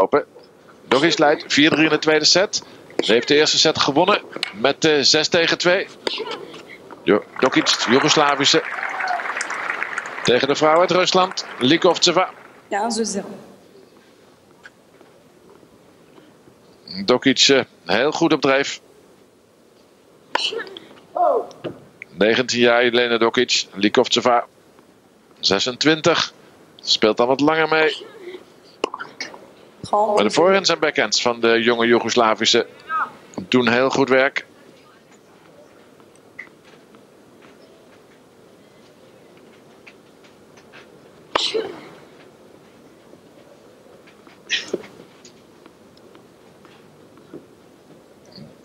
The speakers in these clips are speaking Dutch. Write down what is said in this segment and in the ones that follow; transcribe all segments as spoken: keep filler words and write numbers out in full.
Open. Dokic leidt vier drie in de tweede set. Ze heeft de eerste set gewonnen met uh, zes tegen twee. Dokic, Joegoslavische. Tegen de vrouw uit Rusland, Likhovtseva. Ja, zo nul. Dokic uh, heel goed op drijf. negentien jaar, Jelena Dokic, Likhovtseva. zesentwintig. Speelt dan wat langer mee. Maar de voorhands en backhands van de jonge Joegoslavische doen heel goed werk.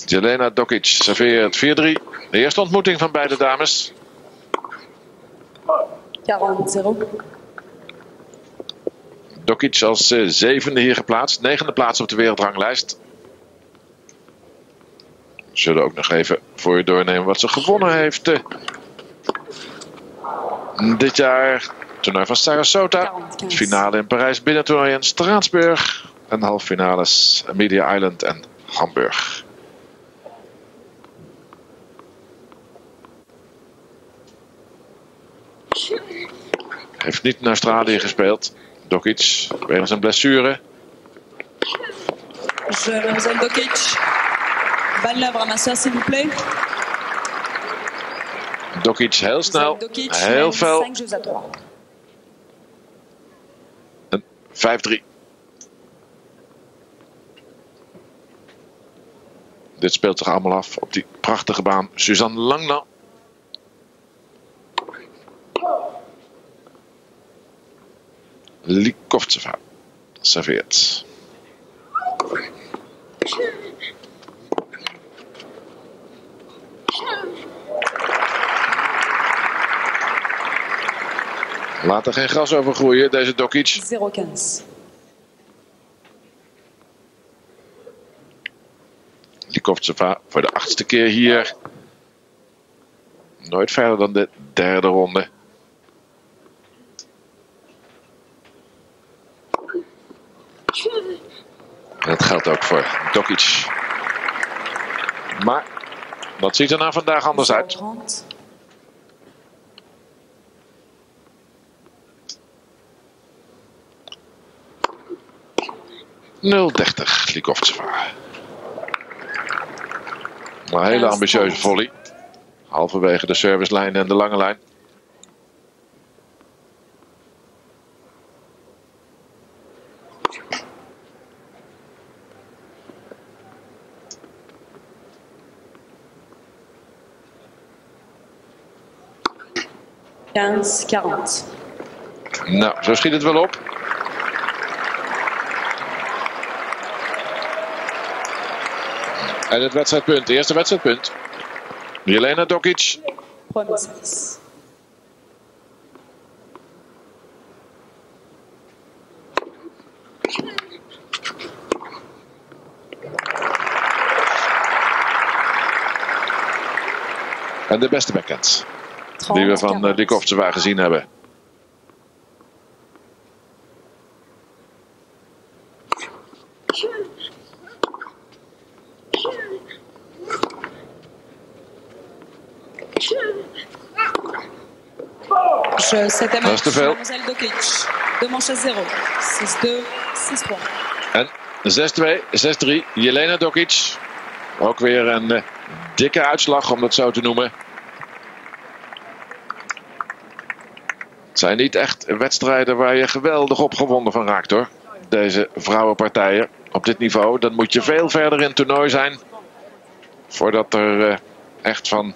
Jelena Dokic serveert vier drie. De eerste ontmoeting van beide dames. veertig nul. Dokic als uh, zevende hier geplaatst. Negende plaats op de wereldranglijst. We zullen ook nog even voor je doornemen wat ze gewonnen heeft. Uh, dit jaar toernooi van Sarasota. Finale in Parijs, binnentoernooi in Straatsburg. En halve finales Amelia Island en Hamburg. Heeft niet in Australië gespeeld. Dokic, wegens een blessure. Jelena Dokic, balle ramassen, s'il vous plaît. Dokic heel snel, Dokic, heel fel. vijf drie. Dit speelt zich allemaal af op die prachtige baan. Suzanne Lenglen. Likhovtseva serveert. Laat er geen gras over groeien, deze Dokic. nul vijftien. Likhovtseva voor de achtste keer hier. Nooit verder dan de derde ronde. En dat geldt ook voor Dokic. Maar dat ziet er nou vandaag anders uit. nul dertig, Likhovtseva. Een hele ambitieuze volley. Halverwege de servicelijn en de lange lijn. vijftien veertig. Nou, zo schiet het wel op. En het wedstrijdpunt, eerste wedstrijdpunt. Jelena Dokic. En de beste backhand die we van uh, Likhovtseva gezien hebben. Dat is te veel. En zes twee, zes drie, Jelena Dokic. Ook weer een uh, dikke uitslag, om dat zo te noemen. Het zijn niet echt wedstrijden waar je geweldig opgewonden van raakt, hoor. Deze vrouwenpartijen op dit niveau. Dan moet je veel verder in het toernooi zijn. Voordat er uh, echt van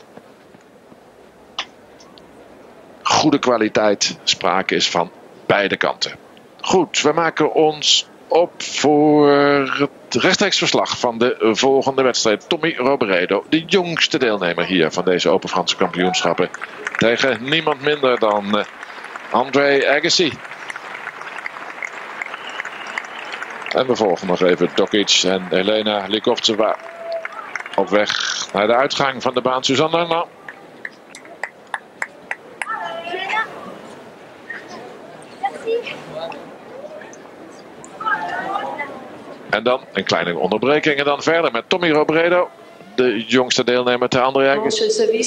goede kwaliteit sprake is van beide kanten. Goed, we maken ons op voor het rechtstreeks verslag van de volgende wedstrijd. Tommy Robredo, de jongste deelnemer hier van deze Open Franse kampioenschappen. Tegen niemand minder dan Uh, André Agassi. En we volgen nog even Dokic en Elena Likhovtseva op weg naar de uitgang van de baan. Suzanne Lenglen. En dan een kleine onderbreking en dan verder met Tommy Robredo, de jongste deelnemer, ter André Agassi.